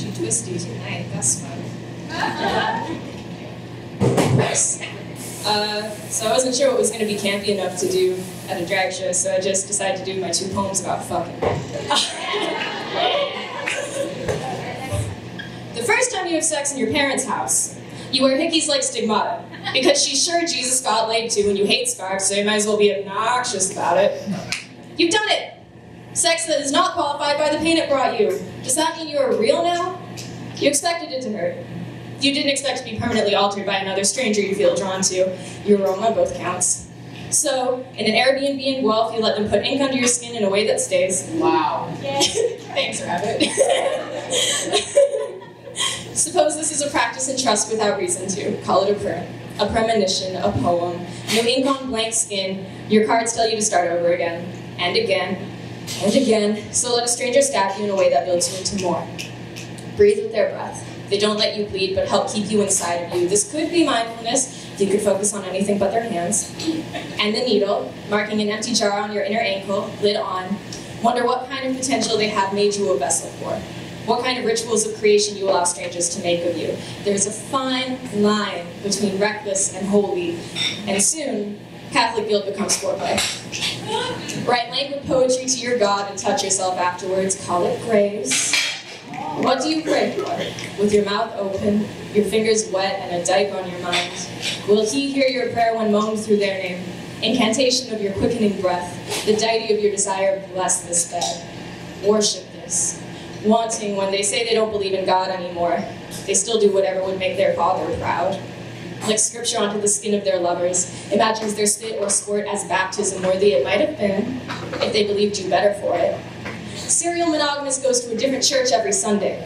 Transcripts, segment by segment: she twisted tonight, that's fun. So I wasn't sure what was going to be campy enough to do at a drag show, so I just decided to do my two poems about fucking. The first time you have sex in your parents' house, you wear hickeys like stigmata, because she's sure Jesus got laid too, and you hate scarves, so you might as well be obnoxious about it. You've done it! Sex that is not qualified by the pain it brought you. Does that mean you are real now? You expected it to hurt. You didn't expect to be permanently altered by another stranger you feel drawn to. You were wrong on both counts. So, in an Airbnb in Guelph, you let them put ink under your skin in a way that stays. Wow. Yeah. Thanks, Rabbit. Suppose this is a practice and trust without reason to. Call it a prayer, a premonition, a poem. No ink on blank skin. Your cards tell you to start over again, and again, and again. So let a stranger stab you in a way that builds you into more. Breathe with their breath. They don't let you bleed, but help keep you inside of you. This could be mindfulness. You could focus on anything but their hands. And the needle, marking an empty jar on your inner ankle, lid on. Wonder what kind of potential they have made you a vessel for. What kind of rituals of creation you allow strangers to make of you. There's a fine line between reckless and holy, and soon, Catholic guilt becomes foreplay. Write languid poetry to your God and touch yourself afterwards. Call it grace. What do you pray for? With your mouth open, your fingers wet, and a dyke on your mind. Will he hear your prayer when moaned through their name? Incantation of your quickening breath, the deity of your desire, bless this bed. Worship this. Wanting when they say they don't believe in God anymore, they still do whatever would make their father proud. Like scripture onto the skin of their lovers, imagines their spit or squirt as baptism worthy it might have been, if they believed you better for it. Serial monogamist goes to a different church every Sunday.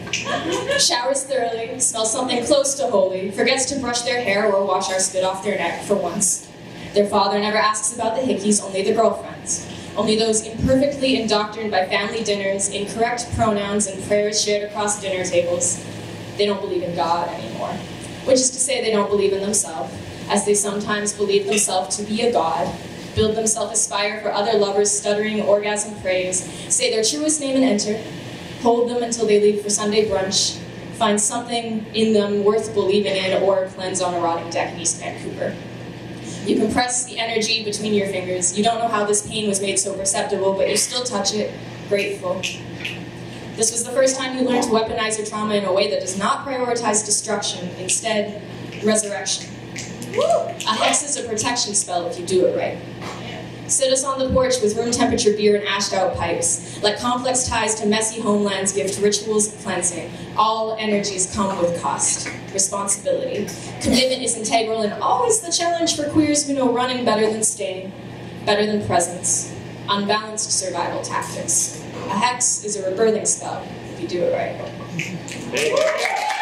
Showers thoroughly, smells something close to holy, forgets to brush their hair or wash our spit off their neck for once. Their father never asks about the hickeys, only the girlfriends. Only those imperfectly indoctrined by family dinners, incorrect pronouns, and prayers shared across dinner tables. They don't believe in God anymore. Which is to say they don't believe in themselves, as they sometimes believe themselves to be a god, build themselves aspire for other lovers, stuttering orgasm praise, say their truest name and enter, hold them until they leave for Sunday brunch, find something in them worth believing in, or cleanse on a rotting deck in East Vancouver. You compress the energy between your fingers. You don't know how this pain was made so perceptible, but you still touch it, grateful. This was the first time you learned to weaponize your trauma in a way that does not prioritize destruction, instead, resurrection. A hex is a protection spell if you do it right. Sit us on the porch with room temperature beer and ashed out pipes. Let complex ties to messy homelands give to rituals of cleansing. All energies come with cost, responsibility. Commitment is integral and always the challenge for queers who know running better than staying, better than presence. Unbalanced survival tactics. A hex is a rebirthing spell if you do it right.